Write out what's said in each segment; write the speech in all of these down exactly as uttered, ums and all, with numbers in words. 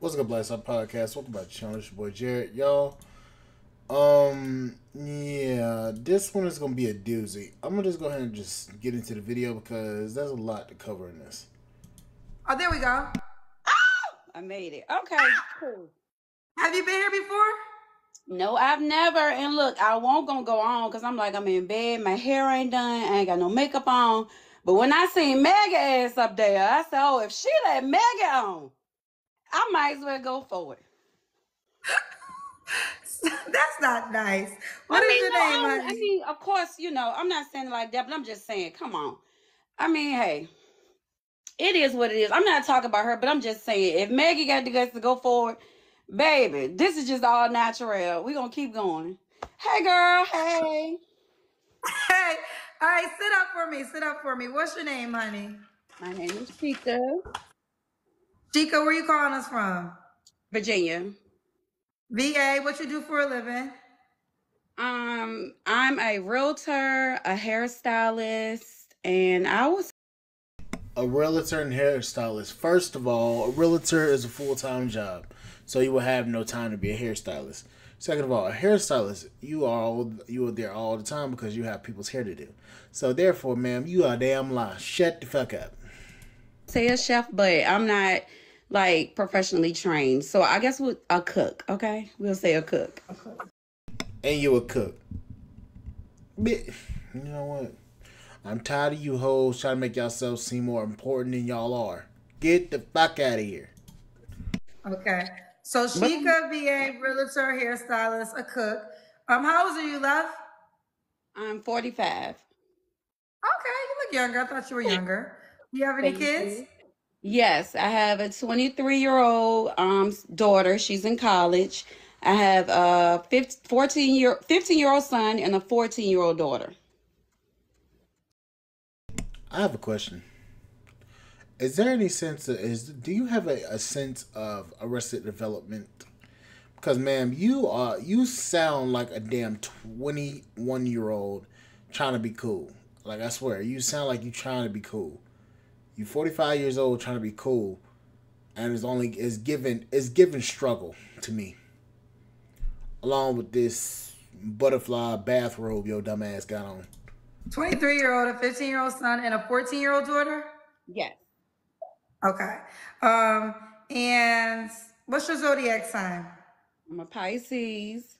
What's up, Blackstar Podcast? Welcome back to the channel. It's your boy Jared, y'all. Um, yeah, this one is gonna be a doozy. I'm gonna just go ahead and just get into the video because there's a lot to cover in this. Oh, there we go. Oh, I made it. Okay, ah! Cool. Have you been here before? No, I've never. And look, I won't gonna go on because I'm like, I'm in bed, my hair ain't done, I ain't got no makeup on. But when I seen Maggie ass up there, I said, oh, if she let Maggie on, I might as well go for it. That's not nice. What I is mean, your no, name, I, I mean, of course, you know, I'm not saying like that, but I'm just saying, come on. I mean, hey, it is what it is. I'm not talking about her, but I'm just saying, if Maggie got the guts to go for it, baby, this is just all natural. We're going to keep going. Hey, girl. Hey. Hey. All right, sit up for me. Sit up for me. What's your name, honey? My name is Pika. Sheika, where you calling us from? Virginia. V A, what you do for a living? Um, I'm a realtor, a hairstylist, and I was... A realtor and hairstylist. First of all, a realtor is a full-time job, so you will have no time to be a hairstylist. Second of all, a hairstylist, you are, all, you are there all the time because you have people's hair to do. So therefore, ma'am, you are a damn lie. Shut the fuck up. Say a chef, but I'm not... like professionally trained, so I guess we'll, a cook. Okay, we'll say a cook. A cook. And you a cook, bitch. You know what? I'm tired of you hoes trying to make yourselves seem more important than y'all are. Get the fuck out of here. Okay, so she could be a realtor, hairstylist, a cook. Um, how old are you, love? I'm forty-five. Okay, you look younger. I thought you were younger. Do you have any kids? Yes, I have a twenty-three-year-old um daughter. She's in college. I have a fifteen-year-old son and a fourteen-year-old daughter. I have a question. Is there any sense of, is do you have a, a sense of Arrested Development? Because, ma'am, you are you sound like a damn twenty-one-year-old trying to be cool. Like, I swear, you sound like you trying to be cool. You're forty-five years old trying to be cool, and it's only it's given it's given struggle to me. Along with this butterfly bathrobe your dumb ass got on. twenty-three-year-old, a fifteen-year-old son, and a fourteen-year-old daughter? Yes. Okay. Um, and what's your zodiac sign? I'm a Pisces.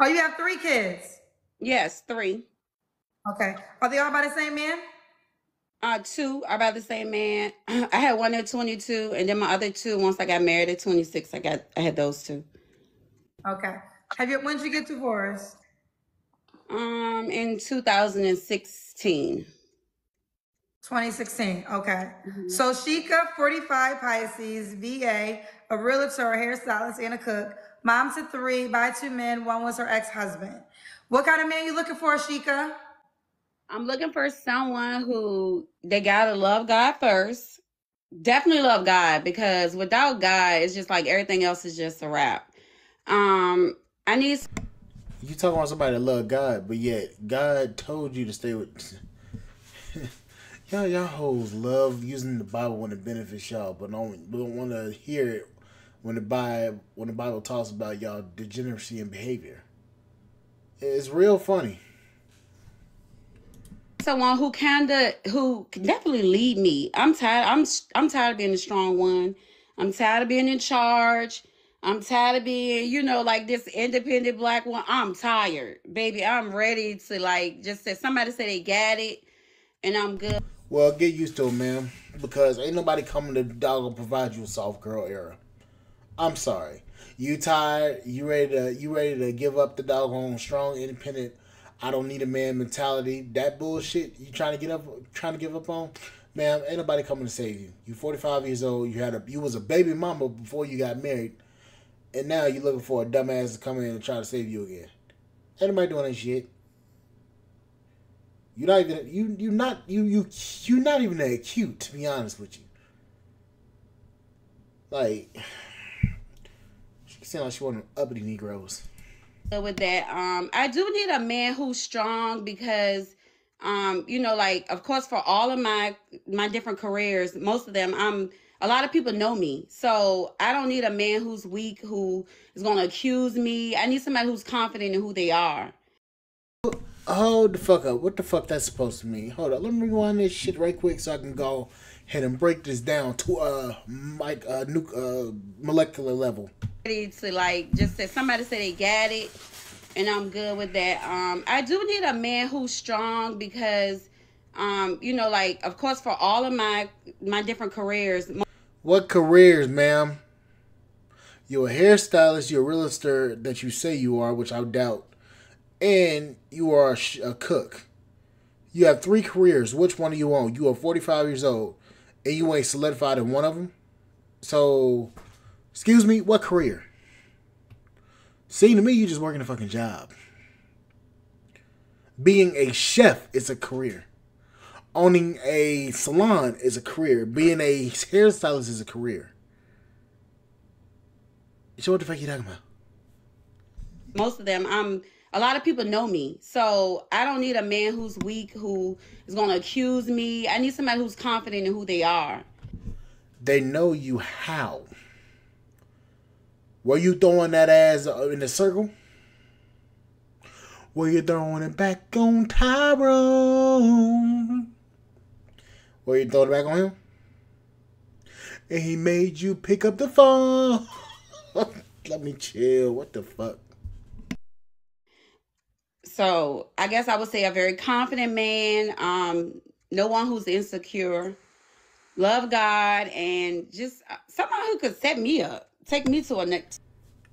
Oh, you have three kids? Yes, three. Okay. Are they all by the same man? Uh, two are about the same man. I had one at twenty-two, and then my other two, once I got married at twenty-six, I got I had those two. Okay. Have you? When did you get divorced? Um, in two thousand sixteen. twenty sixteen. Okay. Mm-hmm. So Sheika, forty-five, Pisces, V A, a realtor, a hairstylist, and a cook. Mom to three, by two men. One was her ex-husband. What kind of man you looking for, Sheika? I'm looking for someone who they gotta love God first. Definitely love God, because without God, it's just like everything else is just a wrap. Um, I need. You talking about somebody that love God, but yet God told you to stay with. Y'all, y'all hoes love using the Bible when it benefits y'all, but don't don't want to hear it when the Bible when the Bible talks about y'all degeneracy and behavior. It's real funny. Someone who kinda who can definitely lead me. I'm tired. I'm I'm tired of being the strong one. I'm tired of being in charge. I'm tired of being, you know, like this independent black one. I'm tired, baby. I'm ready to like just say somebody say they got it, and I'm good. Well, get used to it, ma'am, because ain't nobody coming to dog and provide you a soft girl era. I'm sorry. You tired? You ready to you ready to give up the doggone strong independent? I don't need a man mentality. That bullshit you trying to get up, trying to give up on, ma'am. Ain't nobody coming to save you. You forty-five years old. You had a, you was a baby mama before you got married, and now you looking for a dumbass to come in and try to save you again. Ain't nobody doing that shit. You're not even you. You not you you you not even that cute, to be honest with you. Like, she sound like she one of them uppity Negroes. So with that, um, I do need a man who's strong because, um, you know, like, of course, for all of my, my different careers, most of them, I'm a lot of people know me, so I don't need a man who's weak, who is going to accuse me. I need somebody who's confident in who they are. Hold the fuck up. What the fuck that's supposed to mean? Hold up. Let me rewind this shit right quick so I can go ahead and break this down to a like a uh, molecular level. To like just say somebody say they got it, and I'm good with that. Um, I do need a man who's strong because, um, you know, like of course for all of my my different careers. What careers, ma'am? You're a hairstylist. You're a realtor that you say you are, which I doubt. And you are a, sh a cook. You have three careers. Which one are you on? You are forty-five years old, and you ain't solidified in one of them. So, excuse me, what career? See, to me, you just working a fucking job. Being a chef is a career. Owning a salon is a career. Being a hairstylist is a career. So what the fuck are you talking about? Most of them, I'm... a lot of people know me, so I don't need a man who's weak, who is going to accuse me. I need somebody who's confident in who they are. They know you how? Were you throwing that ass in a circle? Were you throwing it back on Tyrone? Were you throwing it back on him? And he made you pick up the phone. Let me chill. What the fuck? So I guess I would say a very confident man, um, no one who's insecure, love God, and just someone who could set me up, take me to a next.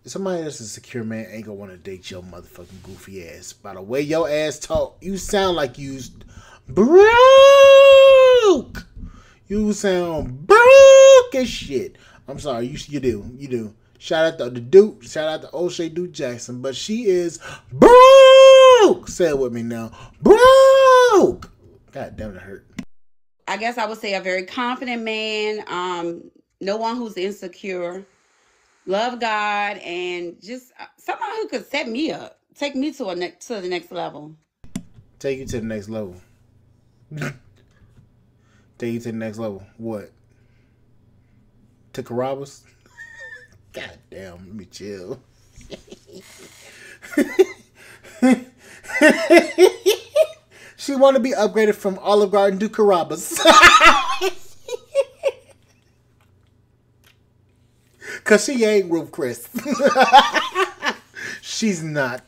Somebody that's a secure man ain't gonna want to date your motherfucking goofy ass. By the way your ass talk, you sound like you broke. You sound broke as shit. I'm sorry, you you do, you do. Shout out to the Duke, shout out to O'Shea Jackson, but she is broke. Say it with me now. Broke. God damn, it hurt. I guess I would say a very confident man, um, no one who's insecure, love God, and just someone who could set me up, take me to a ne to the next level. Take you to the next level. Take you to the next level. What? To Carabas? God damn, let me chill. She want to be upgraded from Olive Garden to Carrabba's. Because she ain't Ruth Chris. She's not.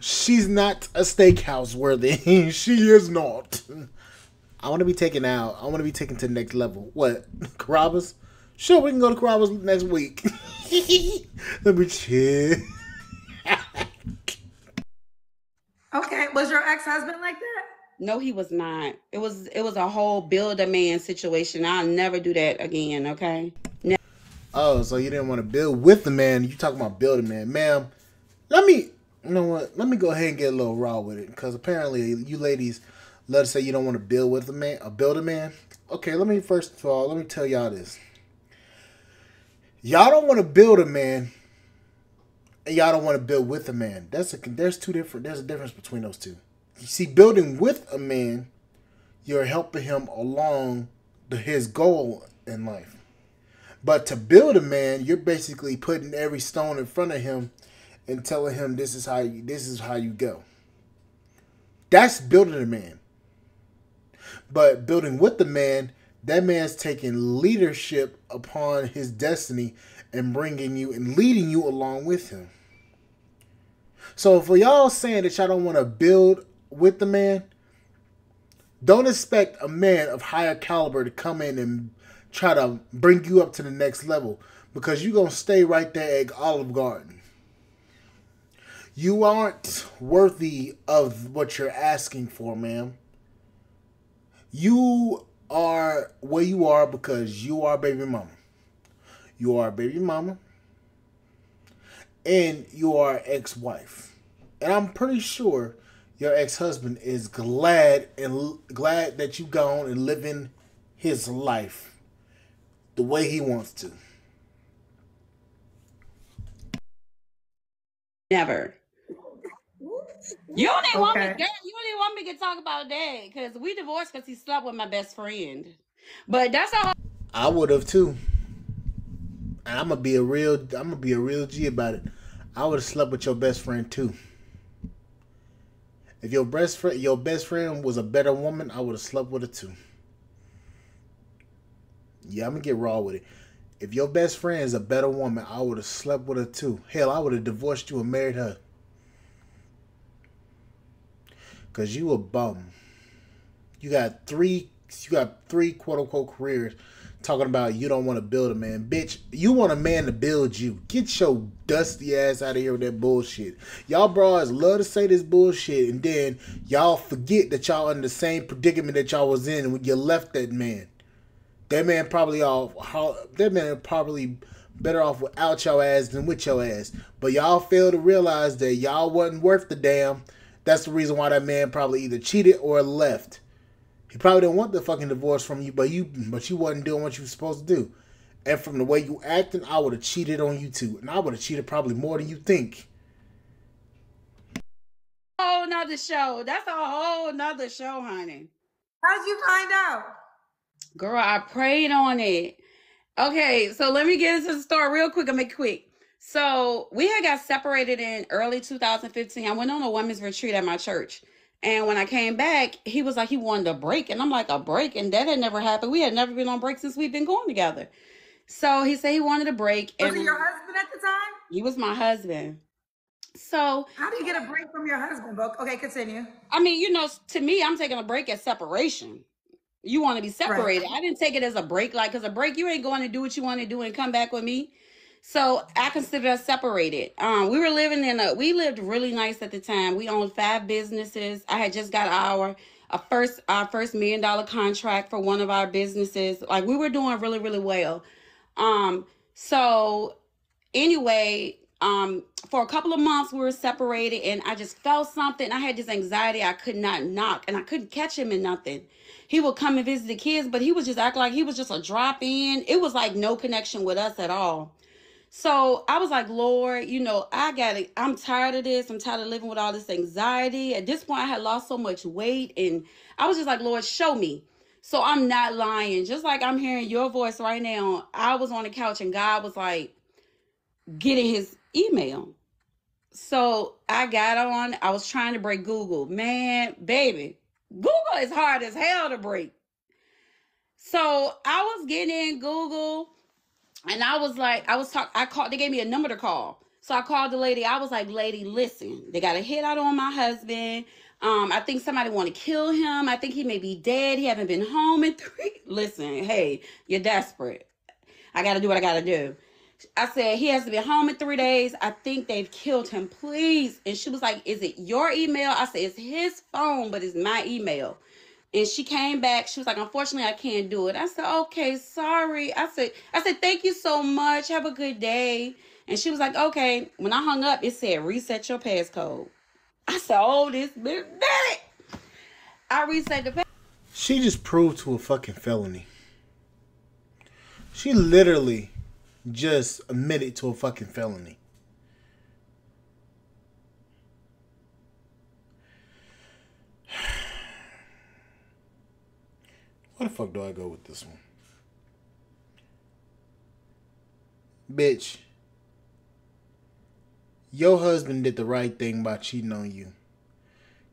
She's not a steakhouse worthy. She is not. I want to be taken out. I want to be taken to the next level. What? Carrabba's? Sure, we can go to Carrabba's next week. Let me chill. Okay, was your ex-husband like that? No, he was not. It was it was a whole build-a-man situation. I'll never do that again, okay? Ne oh, so you didn't want to build with the man. You talking about build-a-man. Ma'am, let me, you know what? Let me go ahead and get a little raw with it, because apparently you ladies love to say you don't want to build with a man, a build-a-man. Okay, let me, first of all, let me tell y'all this. Y'all don't want to build a man. Y'all don't want to build with a man. That's a there's two different there's a difference between those two. You see, building with a man, you're helping him along the, his goal in life. But to build a man, you're basically putting every stone in front of him and telling him this is how you, this is how you go. That's building a man. But building with the man, that man's taking leadership upon his destiny and bringing you and leading you along with him. So for y'all saying that y'all don't want to build with the man, don't expect a man of higher caliber to come in and try to bring you up to the next level, because you're going to stay right there at Olive Garden. You aren't worthy of what you're asking for, ma'am. You are where you are because you are baby mama. You are baby mama, and you are ex-wife, and I'm pretty sure your ex-husband is glad and glad that you gone and living his life the way he wants to. Never. You don't even want me. Girl, you don't even want me to talk about that because we divorced because he slept with my best friend. But that's all. I would have too. And I'm gonna be a real. I'm gonna be a real G about it. I would have slept with your best friend too. If your best friend, your best friend was a better woman, I would have slept with her too. Yeah, I'm gonna get raw with it. If your best friend is a better woman, I would have slept with her too. Hell, I would have divorced you and married her. Cause you a bum. You got three. You got three quote unquote careers. Talking about you don't want to build a man. Bitch, you want a man to build you. Get your dusty ass out of here with that bullshit. Y'all bras love to say this bullshit, and then y'all forget that y'all in the same predicament that y'all was in when you left that man. That man probably all that man probably better off without your ass than with your ass. But y'all fail to realize that y'all wasn't worth the damn. That's the reason why that man probably either cheated or left. You probably didn't want the fucking divorce from you, but you but you wasn't doing what you were supposed to do. And from the way you acting, I would have cheated on you too. And I would have cheated probably more than you think. Whole nother show. That's a whole nother show, honey. How'd you find out? Girl, I prayed on it. Okay, so let me get into the story real quick. I'll make it quick. So we had got separated in early two thousand fifteen. I went on a women's retreat at my church. And when I came back, he was like, he wanted a break. And I'm like, a break? And that had never happened. We had never been on break since we've been going together. So he said he wanted a break. Was and he your husband at the time? He was my husband. So how do you get a break from your husband, Book? Okay, continue. I mean, you know, to me, I'm taking a break as separation. You want to be separated. Right. I didn't take it as a break. Like, because a break, you ain't going to do what you want to do and come back with me. So I considered us separated. Um, we were living in a, we lived really nice at the time. We owned five businesses. I had just got our, our first, our first million dollar contract for one of our businesses. Like we were doing really, really well. Um, so anyway, um, for a couple of months we were separated and I just felt something. I had this anxiety. I could not knock and I couldn't catch him in nothing. He would come and visit the kids, but he was just act like he was just a drop in. It was like no connection with us at all. So I was like, Lord, you know, I got it. I'm tired of this. I'm tired of living with all this anxiety. At this point, I had lost so much weight. And I was just like, Lord, show me. So I'm not lying. Just like I'm hearing your voice right now. I was on the couch and God was like getting his email. So I got on. I was trying to break Google. Man, baby, Google is hard as hell to break. So I was getting in Google. And I was like, I was talking, I called, they gave me a number to call. So I called the lady. I was like, lady, listen, they got a hit out on my husband. Um, I think somebody want to kill him. I think he may be dead. He haven't been home in three. Listen, hey, you're desperate. I got to do what I got to do. I said, he hasn't been home in three days. I think they've killed him, please. And she was like, is it your email? I said, it's his phone, but it's my email. And she came back. She was like, unfortunately, I can't do it. I said, okay, sorry. I said, I said, thank you so much. Have a good day. And she was like, okay. When I hung up, it said, reset your passcode. I said, oh, this bitch did it. I reset the passcode. She just proved to a fucking felony. She literally just admitted to a fucking felony. Where the fuck do I go with this one? Bitch. Your husband did the right thing by cheating on you.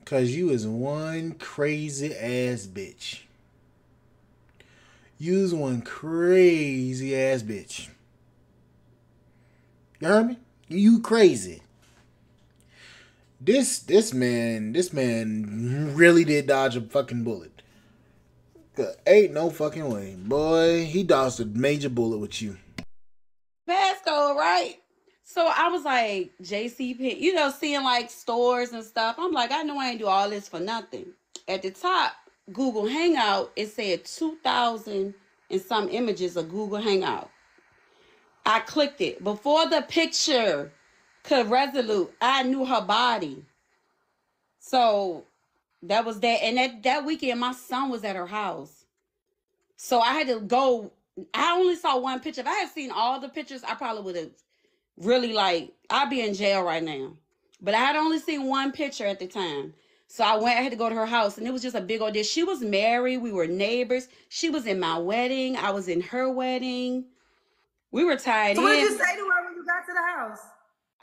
Cause you is one crazy ass bitch. You's one crazy ass bitch. You heard me? You crazy. This this man, this man really did dodge a fucking bullet. Cause ain't no fucking way. Boy, he dodged a major bullet with you. Pasco, right? So I was like, J C P, you know, seeing like stores and stuff. I'm like, I know I ain't do all this for nothing. At the top, Google Hangout, it said two thousand and some images of Google Hangout. I clicked it. Before the picture could resolute, I knew her body. So that was that. And that, that weekend, my son was at her house. So I had to go. I only saw one picture. If I had seen all the pictures, I probably would have really like, I'd be in jail right now. But I had only seen one picture at the time. So I went, I had to go to her house, and it was just a big old deal. She was married. We were neighbors. She was in my wedding. I was in her wedding. We were tied in. So what did you say to her when you got to the house?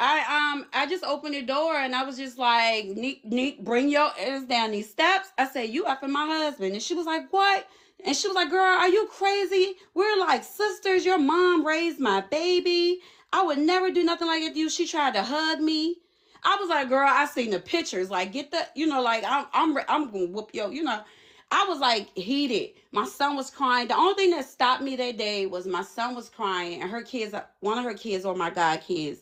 I um I just opened the door and I was just like, Neek, Neek, bring your ass down these steps. I said, you effing my husband. And she was like, what? And she was like, girl, are you crazy? We're like sisters. Your mom raised my baby. I would never do nothing like that to you. She tried to hug me. I was like, girl, I seen the pictures. Like, get the, you know, like I'm I'm I'm gonna whoop yo, you know. I was like heated. My son was crying. The only thing that stopped me that day was my son was crying and her kids, one of her kids or my god kids.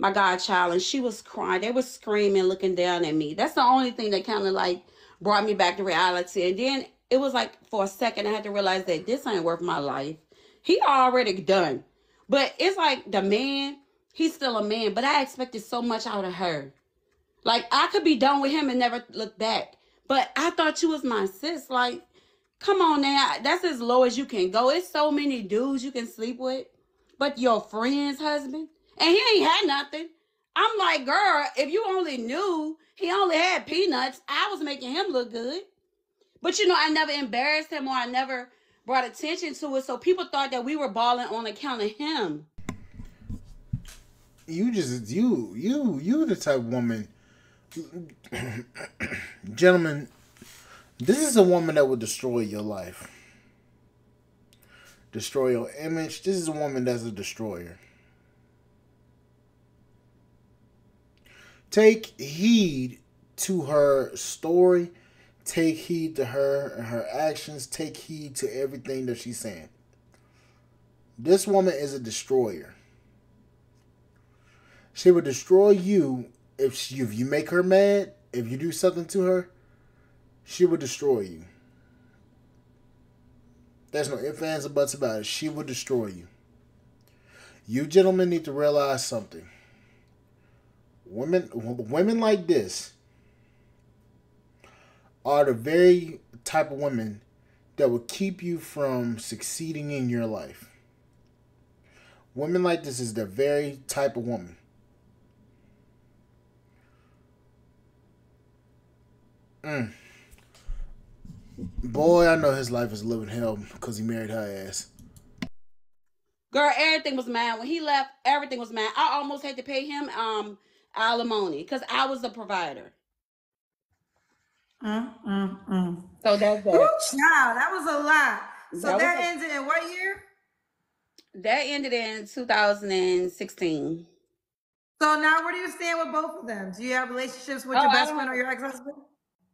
my godchild, and she was crying. They were screaming, looking down at me. That's the only thing that kind of like brought me back to reality. And then it was like for a second, I had to realize that this ain't worth my life. He already done. But it's like the man, he's still a man, but I expected so much out of her. Like I could be done with him and never look back. But I thought you was my sis. Like, come on now. That's as low as you can go. It's so many dudes you can sleep with, but your friend's husband. And he ain't had nothing. I'm like, girl, if you only knew he only had peanuts, I was making him look good. But, you know, I never embarrassed him or I never brought attention to it. So people thought that we were balling on account of him. You just, you, you, you the type of woman. Gentlemen, this is a woman that will destroy your life. Destroy your image. This is a woman that's a destroyer. Take heed to her story. Take heed to her and her actions. Take heed to everything that she's saying. This woman is a destroyer. She will destroy you if, she, if you make her mad. If you do something to her, she will destroy you. There's no ifs, ands, or buts about it. She will destroy you. You gentlemen need to realize something. Women, women like this are the very type of women that will keep you from succeeding in your life. Women like this is the very type of woman. Mm. Boy, I know his life is living hell because he married her ass. Girl, everything was mine. When he left, everything was mine. I almost had to pay him um. alimony because I was the provider. Mm, mm, mm. So that's that. Ooh, child, that was a lot. So that, that ended a... in what year? That ended in two thousand sixteen. So now where do you stand with both of them? Do you have relationships with oh, your best friend or your ex-husband?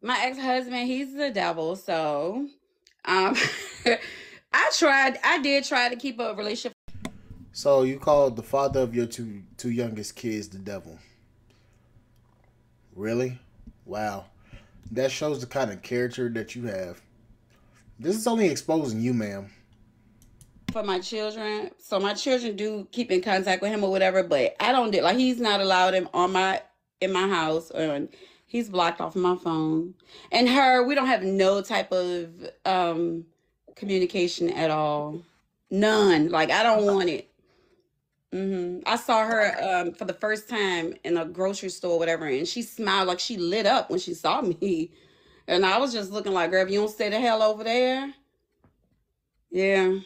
My ex-husband, he's the devil. So um, I tried, I did try to keep a relationship. So you called the father of your two, two youngest kids the devil. Really? Wow. That shows the kind of character that you have. This is only exposing you, ma'am. For my children. So my children do keep in contact with him or whatever, but I don't do like he's not allowed him on my in my house and he's blocked off my phone. And her, we don't have no type of um communication at all. None. Like I don't want it. Mm-hmm. I saw her um, for the first time in a grocery store or whatever, and she smiled like she lit up when she saw me. And I was just looking like, girl, if you don't stay the hell over there. Yeah.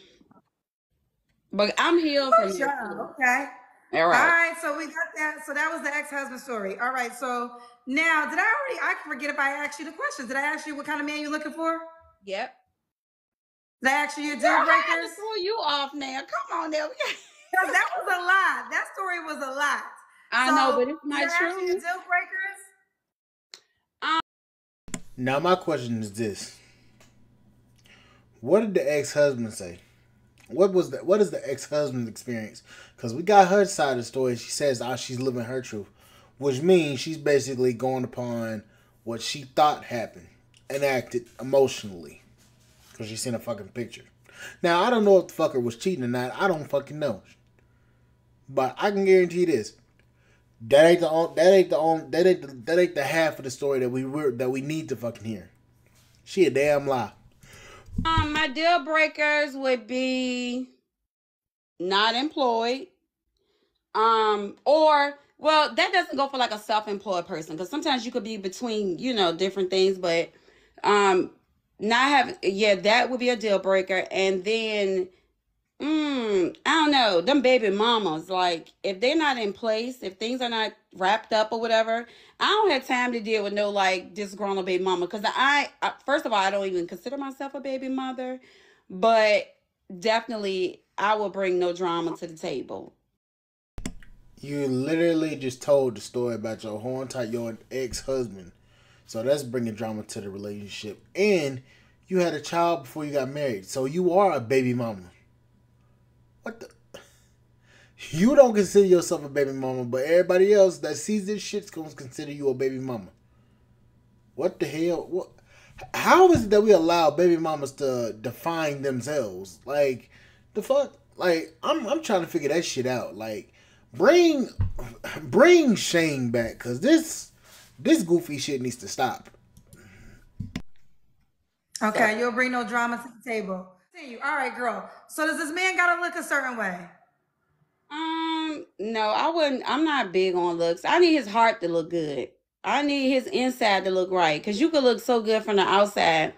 But I'm healed from you. Okay. All right. All right. So we got that. So that was the ex-husband story. All right. So now, did I already, I forget if I asked you the question. Did I ask you what kind of man you're looking for? Yep. Did I ask you your deal breakers? I had to pull you off now. Come on now. That was a lot. That story was a lot. I so, know, but it's my truth. Deal breakers. Um, now my question is this: what did the ex-husband say? What was that? What is the ex-husband's experience? Because we got her side of the story. She says oh, she's living her truth, which means she's basically going upon what she thought happened and acted emotionally because she seen a fucking picture. Now, I don't know if the fucker was cheating or not. I don't fucking know. But I can guarantee this. That ain't the that ain't the that ain't the, that ain't the half of the story that we were that we need to fucking hear. She a damn lie. Um my deal breakers would be not employed. Um or Well, that doesn't go for like a self-employed person, because sometimes you could be between, you know, different things, but um, not having, yeah, that would be a deal breaker. And then, mm, I don't know, them baby mamas, like if they're not in place, if things are not wrapped up or whatever, I don't have time to deal with no like disgruntled baby mama, because I, I, first of all, I don't even consider myself a baby mother, but definitely I will bring no drama to the table. You literally just told the story about your whole entire your ex-husband. So that's bringing drama to the relationship. And you had a child before you got married. So you are a baby mama. What the? You don't consider yourself a baby mama, but everybody else that sees this shit's going to consider you a baby mama. What the hell? What? How is it that we allow baby mamas to define themselves? Like, the fuck? Like, I'm, I'm trying to figure that shit out. Like, Bring, bring shame back, cause this, this goofy shit needs to stop. Okay, so. You'll bring no drama to the table. Continue. All right, girl. So does this man gotta look a certain way? Um, no, I wouldn't. I'm not big on looks. I need his heart to look good. I need his inside to look right, cause you could look so good from the outside,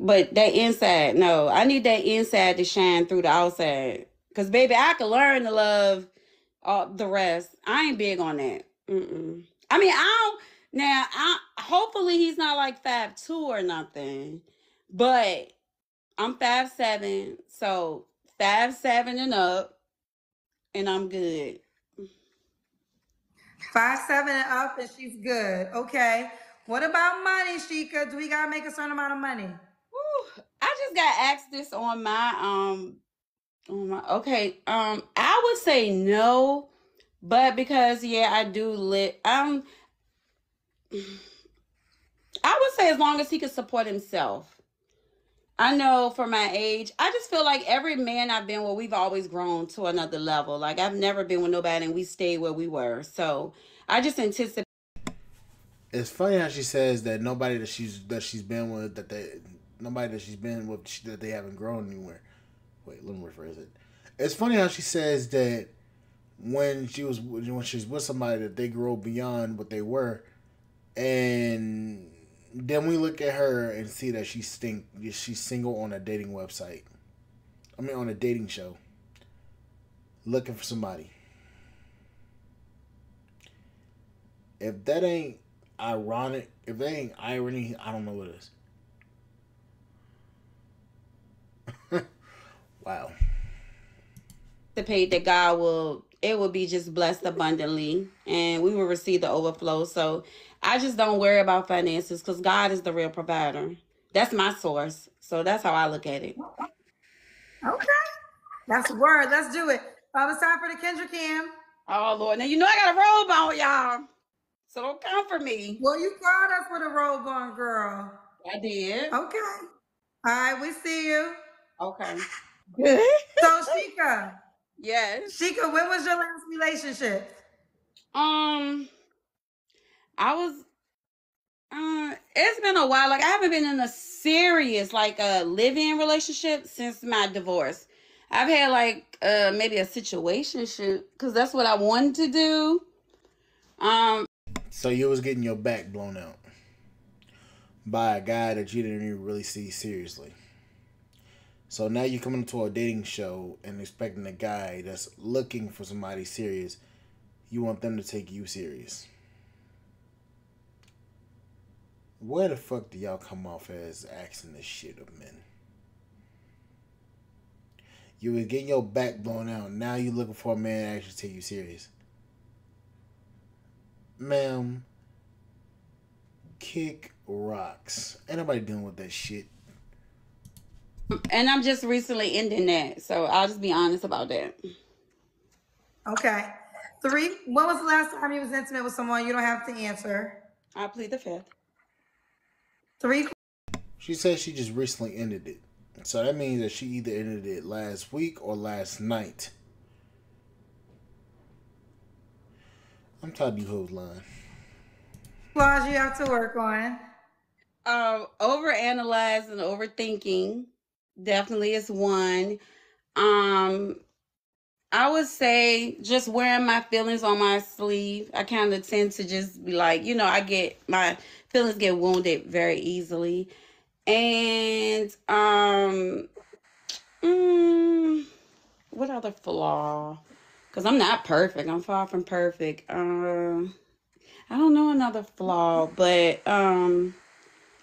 but that inside, no. I need that inside to shine through the outside, cause baby, I could learn to love. Uh, the rest, I ain't big on that. Mm-mm. I mean, I don't, now, I, hopefully he's not like five two or nothing, but I'm five seven, so five seven and up, and I'm good. five seven and up, and she's good. Okay. What about money, Sheika? Do we got to make a certain amount of money? Woo, I just got asked this on my, um, Oh my, okay. Um, I would say no, but because yeah, I do lit. Um, I would say as long as he could support himself. I know for my age, I just feel like every man I've been with, we've always grown to another level. Like I've never been with nobody and we stayed where we were. So I just anticipate. It's funny how she says that nobody that she's that she's been with that they nobody that she's been with that they haven't grown anywhere. Wait, let me rephrase it. It's funny how she says that when she was when she's with somebody that they grow beyond what they were, and then we look at her and see that she's stink. She's single on a dating website. I mean, on a dating show, looking for somebody. If that ain't ironic, if that ain't irony, I don't know what it is. Wow. The pay that God will, it will be just blessed abundantly, and we will receive the overflow. So I just don't worry about finances because God is the real provider. That's my source. So that's how I look at it. Okay. That's the word. Let's do it. Um, it's time for the Kendra Cam. Oh, Lord. Now, you know I got a robe on, y'all. So don't come for me. Well, you called us with a robe on, girl. I did. Okay. All right. We see you. Okay. Good. So Sheika, yes, Sheika, when was your last relationship? Um, I was, uh, it's been a while. Like I haven't been in a serious, like a live-in relationship since my divorce. I've had like uh maybe a situationship because that's what I wanted to do. Um. So you was getting your back blown out by a guy that you didn't even really see seriously. So now you're coming to a dating show and expecting a guy that's looking for somebody serious. You want them to take you serious. Where the fuck do y'all come off as asking this shit of men? You were getting your back blown out. Now you're looking for a man to actually take you serious. Ma'am, kick rocks. Ain't nobody dealing with that shit. And I'm just recently ending that, so I'll just be honest about that. Okay. Three, when was the last time you was intimate with someone? You don't have to answer. I plead the fifth. Three. She says she just recently ended it. So that means that she either ended it last week or last night. I'm tired of you hoes lying. Laws you have to work on. Um, overanalyzing and overthinking. Definitely is one. Um, I would say just wearing my feelings on my sleeve. I kind of tend to just be like, you know, I get, my feelings get wounded very easily. And um, mm, what other flaw? Because I'm not perfect. I'm far from perfect. Um, I don't know another flaw, but um,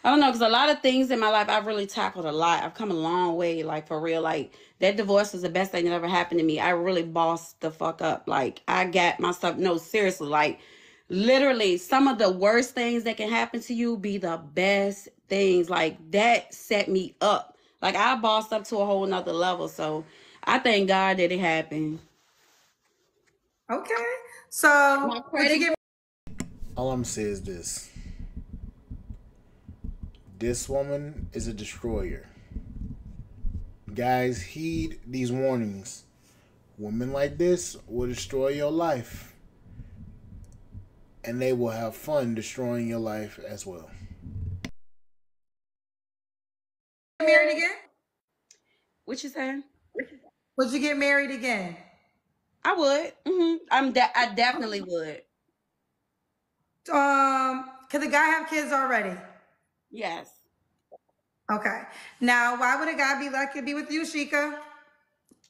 I don't know, because a lot of things in my life, I've really tackled a lot. I've come a long way, like, for real. Like, that divorce was the best thing that ever happened to me. I really bossed the fuck up. Like, I got my stuff. No, seriously, like, literally, some of the worst things that can happen to you be the best things. Like, that set me up. Like, I bossed up to a whole nother level. So, I thank God that it happened. Okay. So, would you give me- all I'm saying is this. This woman is a destroyer. Guys, heed these warnings. Women like this will destroy your life. And they will have fun destroying your life as well. Get married again? What you saying? Would you get married again? I would. Mm-hmm. I'm de- I definitely would. Um, can the guy have kids already? Yes. Okay. Now, why would a guy be lucky to be with you, Sheika?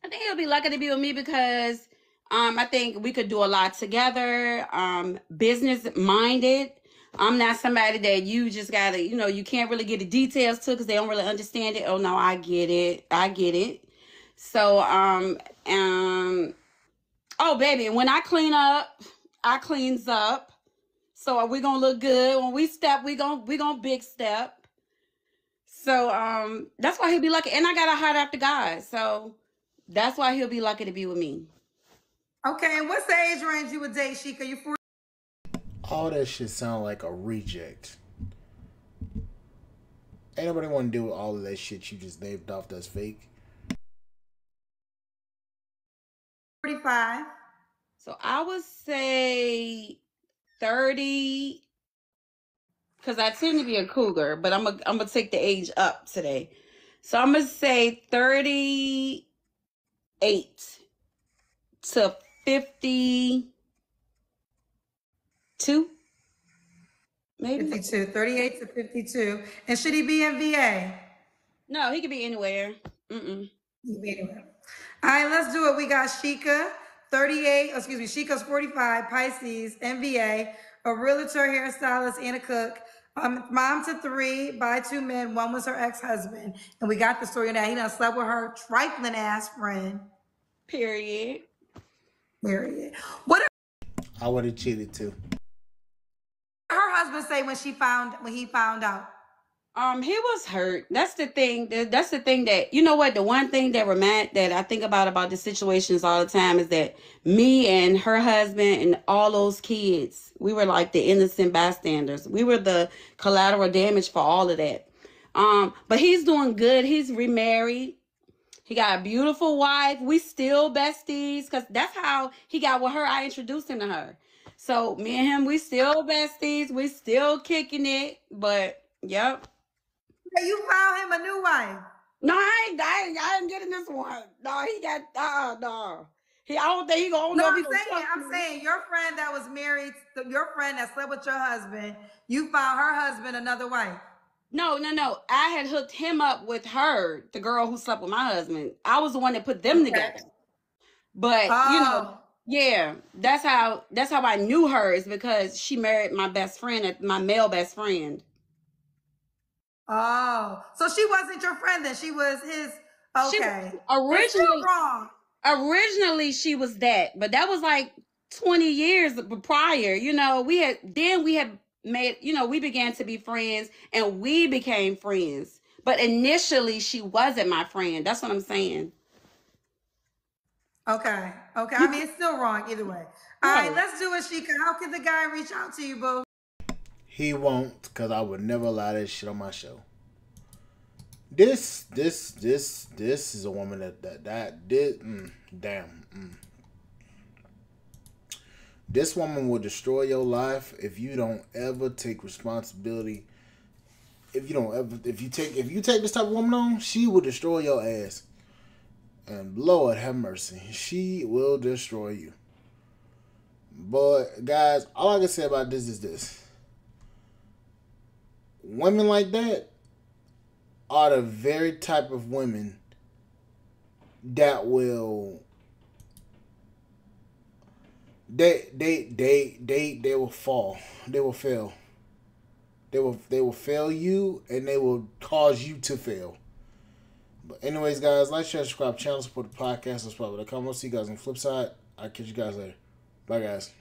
I think he'll be lucky to be with me because um, I think we could do a lot together. Um, business minded. I'm not somebody that you just gotta, you know, you can't really get the details to because they don't really understand it. Oh no, I get it. I get it. So, um, um, oh baby, when I clean up, I cleans up. So are we gonna look good when we step? We gonna we gonna big step. So um, that's why he'll be lucky. And I got a heart after God, so that's why he'll be lucky to be with me. Okay, and what's the age range you would date, Sheika? You forty? All that shit sound like a reject. Ain't nobody want to do all of that shit you just named off that's fake. forty-five. So I would say thirty, because I tend to be a cougar, but I'm going I'm to take the age up today. So I'm going to say thirty-eight to fifty-two, maybe? fifty-two, thirty-eight to fifty-two. And should he be in V A? No, he could be anywhere. Mm-mm. He could be anywhere. All right, let's do it. We got Sheika, thirty-eight, excuse me, Sheika's forty-five, Pisces, N V A, a realtor, hairstylist, and a cook. Um, mom to three by two men. One was her ex-husband. And we got the story now. He done slept with her trifling ass friend. Period. Period. What if I would have cheated too. Her husband say when she found when he found out. Um, he was hurt. That's the thing. That's the thing that, you know what? The one thing that remind that I think about about the situations all the time is that me and her husband and all those kids, we were like the innocent bystanders. We were the collateral damage for all of that. Um, but he's doing good. He's remarried. He got a beautiful wife. We still besties because that's how he got with her. I introduced him to her. So me and him, we still besties. We still kicking it. But yep. You found him a new wife. No, I ain't. I ain't, I ain't getting this one. No, he got. Uh, no, he. I don't think he gonna. No, know I'm saying. I'm saying your friend that was married, your friend that slept with your husband, you found her husband another wife. No, no, no. I had hooked him up with her, the girl who slept with my husband. I was the one that put them okay. together. But oh. you know, yeah, that's how. That's how I knew her, is because she married my best friend, my male best friend. Oh, so she wasn't your friend then. She was his, okay. She, originally, wrong. originally she was that, but that was like twenty years prior, you know, we had, then we had made, you know, we began to be friends and we became friends. But initially she wasn't my friend. That's what I'm saying. Okay. Okay. I mean, it's still wrong either way. All right, let's do it, Sheika. How can the guy reach out to you, boo? He won't, because I would never allow that shit on my show. This, this, this, this is a woman that, that, that did, mm, damn. Mm. This woman will destroy your life if you don't ever take responsibility. If you don't ever, if you take, if you take this type of woman on, she will destroy your ass. And Lord have mercy, she will destroy you. But guys, all I can say about this is this. Women like that are the very type of women that will they they they they they will fall. They will fail. They will they will fail you, and they will cause you to fail. But anyways, guys, like, share, subscribe, channel, support the podcast, subscribe to the comments. See you guys on the flip side. I'll catch you guys later. Bye, guys.